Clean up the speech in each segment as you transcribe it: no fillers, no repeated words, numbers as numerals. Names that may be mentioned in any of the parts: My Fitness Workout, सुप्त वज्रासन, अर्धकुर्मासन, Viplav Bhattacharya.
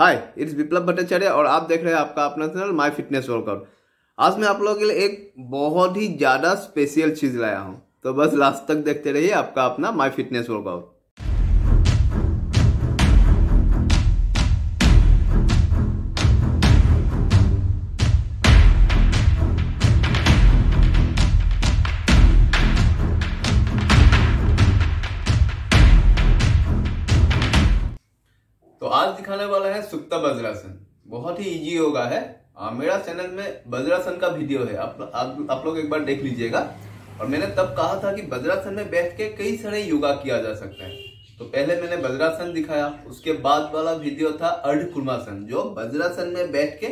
हाय it's विप्लव भट्टाचार्य और आप देख रहे हैं आपका अपना चैनल माय फिटनेस वर्कआउट। आज मैं आप लोगों के लिए एक बहुत ही ज़्यादा स्पेशल चीज़ लाया हूं, तो बस लास्ट तक देखते रहिए आपका अपना माय फिटनेस वर्कआउट। आज दिखाने वाला है सुप्ता वज्रासन, बहुत ही इजी योगा है। मेरा चैनल में वज्रासन का वीडियो है, आप लोग एक बार देख लीजिएगा। और मैंने तब कहा था कि वज्रासन में बैठ के कई सारे योगा किया जा सकता है। तो पहले मैंने वज्रासन दिखाया, उसके बाद वाला वीडियो था अर्धकुर्मासन, जो वज्रासन में बैठ के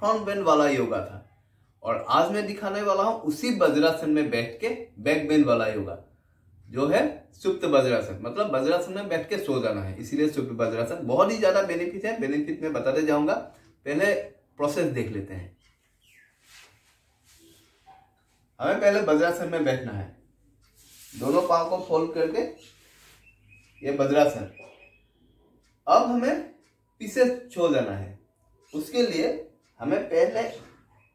फ्रंट बेंड वाला योगा था। और आज मैं दिखाने वाला हूँ उसी वज्रासन में बैठ के बैक बेंड वाला योगा, जो है सुप्त वज्रासन। मतलब वज्रासन में बैठ के सो जाना है, इसीलिए सुप्त वज्रासन। बहुत ही ज्यादा बेनिफिट है, बेनिफिट मैं बताते जाऊंगा, पहले प्रोसेस देख लेते हैं। हमें पहले वज्रासन में बैठना है, दोनों पांव को फोल्ड करके ये वज्रासन। अब हमें पीछे सो जाना है, उसके लिए हमें पहले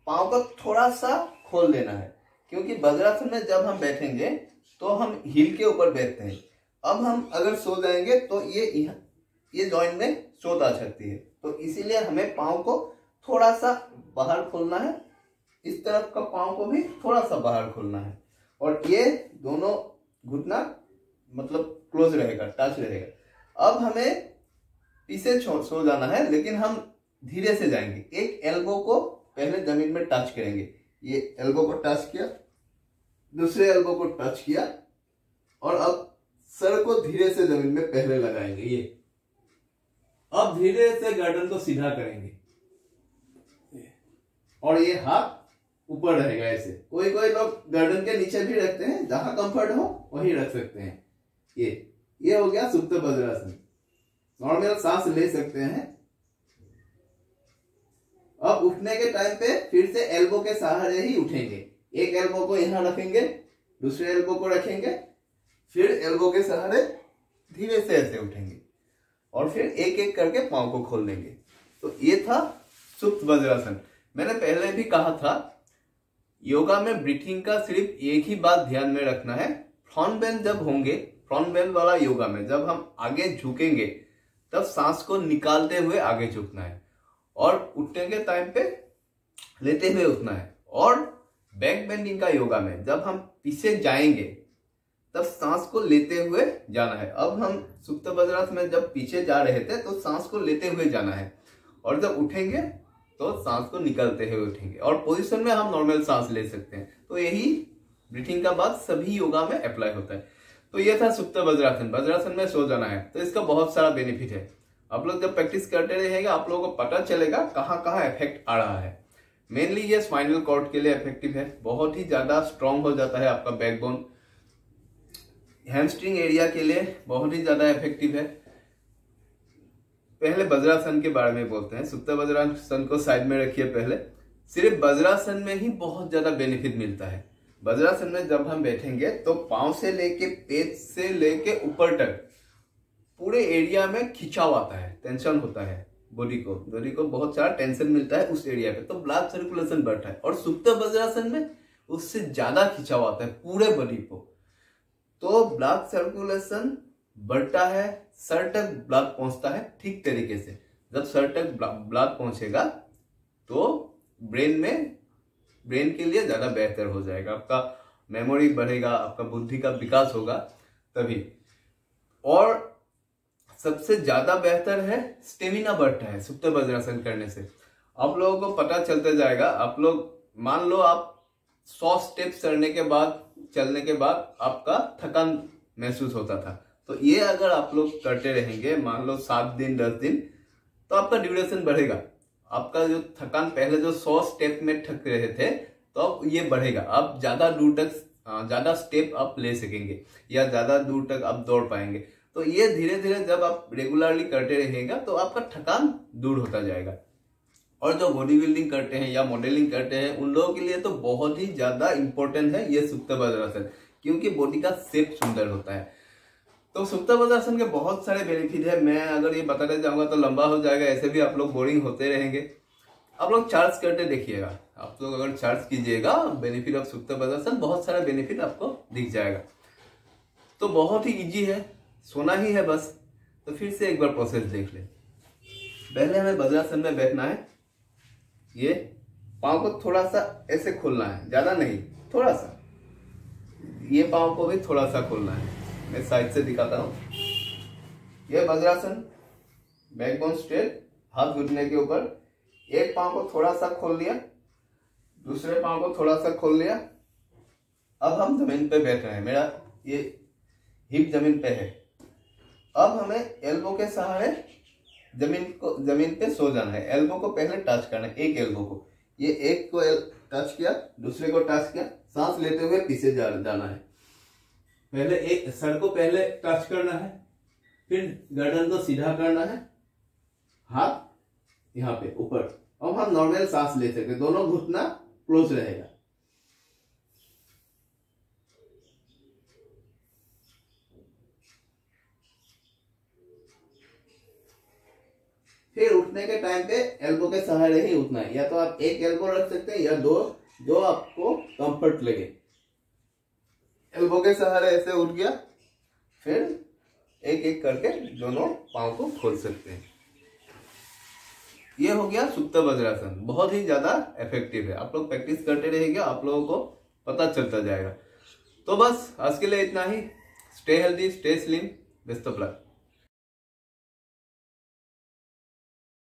पांव को थोड़ा सा खोल देना है, क्योंकि वज्रासन में जब हम बैठेंगे तो हम हील के ऊपर बैठते हैं। अब हम अगर सो जाएंगे तो ये जॉइंट में चोट आ सकती है, तो इसीलिए हमें पाँव को थोड़ा सा बाहर खोलना है। इस तरफ का पाँव को भी थोड़ा सा बाहर खोलना है, और ये दोनों घुटना मतलब क्लोज रहेगा, टच रहेगा। अब हमें पीछे सो जाना है, लेकिन हम धीरे से जाएंगे। एक एल्बो को पहले जमीन में टच करेंगे, ये एल्बो को टच किया, दूसरे एल्बो को टच किया, और अब सर को धीरे से जमीन में पहले लगाएंगे ये। अब धीरे से गर्दन को सीधा करेंगे, और ये हाथ ऊपर रहेगा ऐसे। कोई कोई लोग गर्दन के नीचे भी रखते हैं, जहां कंफर्ट हो वहीं रख सकते हैं। ये हो गया सुप्त वज्रासन। नॉर्मल सांस ले सकते हैं। अब उठने के टाइम पे फिर से एल्बो के सहारे ही उठेंगे। एक एल्बो को यहां रखेंगे, दूसरे एल्बो को रखेंगे, फिर एल्बो के सहारे धीरे से ऐसे उठेंगे, और फिर एक एक करके पांव को खोल देंगे। तो ये था सुप्त वज्रासन। मैंने पहले भी कहा था, योगा में ब्रीथिंग का सिर्फ एक ही बात ध्यान में रखना है। फ्रंट बेंड जब होंगे, फ्रंट बेंड वाला योगा में जब हम आगे झुकेंगे, तब सांस को निकालते हुए आगे झुकना है, और उठने के टाइम पे लेते हुए उठना है। और बैक बेंडिंग का योगा में जब हम पीछे जाएंगे, तब सांस को लेते हुए जाना है। अब हम सुप्त वज्रासन में जब पीछे जा रहे थे तो सांस को लेते हुए जाना है, और जब उठेंगे तो सांस को निकालते हुए उठेंगे। और पोजीशन में हम नॉर्मल सांस ले सकते हैं। तो यही ब्रीथिंग का बात सभी योगा में अप्लाई होता है। तो यह था सुप्त वज्रासन। वज्रासन में सो जाना है, तो इसका बहुत सारा बेनिफिट है। आप लोग जब प्रैक्टिस करते रहेंगे, आप लोगों को पता चलेगा कहाँ कहाँ इफेक्ट आ रहा है। मेनली ये स्पाइनल कॉर्ड के लिए इफेक्टिव है, बहुत ही ज़्यादा स्ट्रांग हो जाता है आपका बैकबोन। हैमस्ट्रिंग एरिया के लिए बहुत ही ज़्यादा इफेक्टिव है। पहले वज्रासन के बारे में बोलते हैं। सुप्त वज्रासन को साइड में रखिए। पहले सिर्फ वज्रासन में ही बहुत ज़्यादा बेनिफिट मिलता है। वज्रासन में जब हम बैठेंगे तो पाँव से लेके पेट से लेके ऊपर तक पूरे एरिया में खिंचाव आता है, टेंशन होता है। बॉडी को बहुत सारा टेंशन मिलता है उस एरिया पे, तो ब्लड सर्कुलेशन बढ़ता है। और सुप्त वज्रासन में उससे ज्यादा खिंचाव आता है पूरे बॉडी को, तो ब्लड सर्कुलेशन बढ़ता है, सर तक ब्लड पहुंचता है ठीक तरीके से। जब सर तक ब्लड पहुंचेगा तो ब्रेन के लिए ज्यादा बेहतर हो जाएगा, आपका मेमोरी बढ़ेगा, आपका बुद्धि का विकास होगा तभी। और सबसे ज्यादा बेहतर है स्टेमिना बढ़ता है सुप्त वज्रासन करने से। आप लोगों को पता चलता जाएगा। आप लोग मान लो आप 100 स्टेप्स चलने के बाद आपका थकान महसूस होता था, तो ये अगर आप लोग करते रहेंगे मान लो 7 दिन 10 दिन, तो आपका ड्यूरेशन बढ़ेगा। आपका जो थकान पहले जो 100 स्टेप में थक रहे थे, तो ये बढ़ेगा। आप ज्यादा दूर तक ज्यादा स्टेप आप ले सकेंगे, या ज्यादा दूर तक आप दौड़ पाएंगे। तो ये धीरे धीरे जब आप रेगुलरली करते रहेंगे तो आपका थकान दूर होता जाएगा। और जो बॉडी बिल्डिंग करते हैं या मॉडलिंग करते हैं, उन लोगों के लिए तो बहुत ही ज्यादा इंपॉर्टेंट है ये सुप्त वज्रासन, क्योंकि बॉडी का शेप सुंदर होता है। तो सुप्तावस्था के बहुत सारे बेनिफिट है। मैं अगर ये बताते जाऊँगा तो लंबा हो जाएगा, ऐसे भी आप लोग बोरिंग होते रहेंगे। आप लोग चार्ज करके देखिएगा, आप लोग अगर चार्ज कीजिएगा बेनिफिट ऑफ सुप्तावस्था, बहुत सारा बेनिफिट आपको दिख जाएगा। तो बहुत ही ईजी है, सोना ही है बस। तो फिर से एक बार प्रोसेस देख ले। पहले हमें वज्रासन में बैठना है, ये पाँव को थोड़ा सा ऐसे खोलना है, ज़्यादा नहीं, थोड़ा सा। ये पाँव को भी थोड़ा सा खोलना है, मैं साइड से दिखाता हूँ। ये वज्रासन, बैकबोन स्ट्रेट, हाथ घुटने के ऊपर। एक पाँव को थोड़ा सा खोल लिया, दूसरे पाँव को थोड़ा सा खोल लिया। अब हम जमीन पे बैठ रहे हैं, मेरा ये हिप जमीन पे है। अब हमें एल्बो के सहारे जमीन पे सो जाना है। एल्बो को पहले टच करना है, एक एल्बो को, ये एक को टच किया, दूसरे को टच किया, सांस लेते हुए पीछे जाना है। पहले एक सर को पहले टच करना है, फिर गर्दन को सीधा करना है, हाथ यहाँ पे ऊपर। अब हम नॉर्मल सांस ले सकते, दोनों घुटना क्लोज रहेगा। फिर उठने के टाइम पे एल्बो के सहारे ही उठना है, या तो आप एक एल्बो रख सकते हैं या दो, जो आपको कंफर्ट लगे। एल्बो के सहारे ऐसे उठ गया, फिर एक एक करके दोनों पाँव को खोल सकते हैं। ये हो गया सुप्त वज्रासन, बहुत ही ज्यादा इफेक्टिव है। आप लोग प्रैक्टिस करते रहेंगे, आप लोगों को पता चलता जाएगा। तो बस आज के लिए इतना ही। Stay healthy, stay slim, best of luck.